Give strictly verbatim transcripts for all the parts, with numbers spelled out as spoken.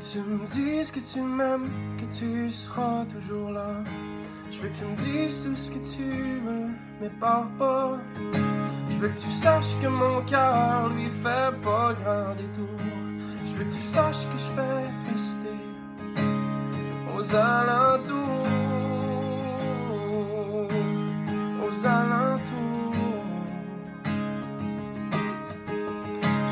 tu me dises que tu m'aimes, que tu seras toujours là. Je veux que tu me dises tout ce que tu veux, mais pars pas. Je veux que tu saches que mon cœur lui fait pas grand détour. Je veux que tu saches que je vais rester aux alentours, aux alentours.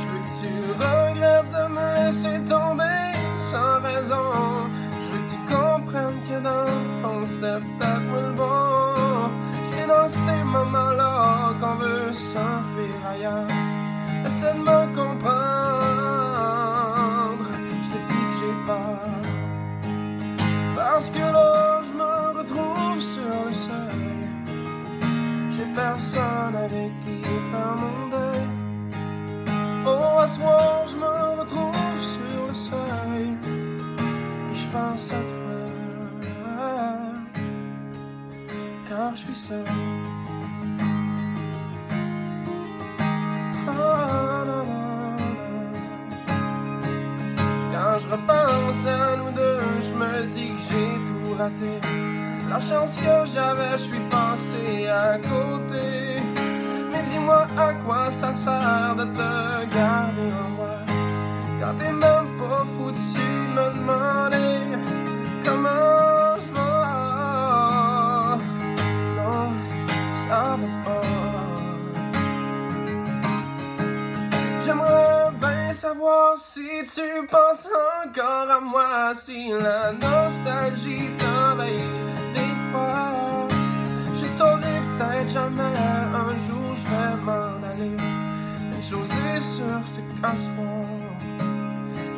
Je veux que tu regrettes de me laisser tomber sans raison. Je veux que tu comprennes que dans le fond c'était peut-être moins bon. C'est dans ces moments-là qu'on veut s'enfuir ailleurs. Essaie de me comprendre, je te dis que j'ai peur. Parce que là je me retrouve sur le seuil. J'ai personne avec qui faire mon deuil. Oh, à ce moment je me retrouve sur le seuil. Je pense à toi, car je suis seul. Oh, non, non. Quand je repense à nous deux, je me dis que j'ai tout raté. La chance que j'avais, je suis passé à côté. Mais dis-moi à quoi ça sert de te garder en moi, quand t'es même pas foutu de me demander comment je vais. Non, ça va pas. J'aimerais bien savoir si tu penses encore à moi, si la nostalgie t'envahit des fois. J'ai sauvé peut-être jamais, un jour je vais m'en aller. Une chose est sûre, c'est qu'un soir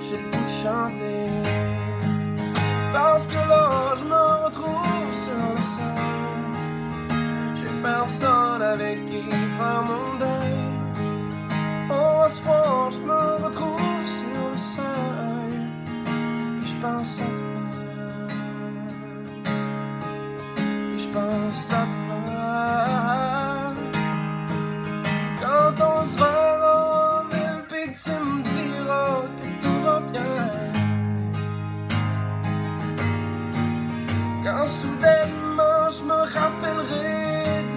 j'ai tout chanté. Parce que là je me retrouve sur le sol. J'ai personne avec qui faire mon deuil. Oh, ce soir je me retrouve sur le seuil. Et je pense à toi, et je pense à toi. Quand on se verra en ville, puis tu me diras que tout va bien. Quand soudainement je me rappellerai de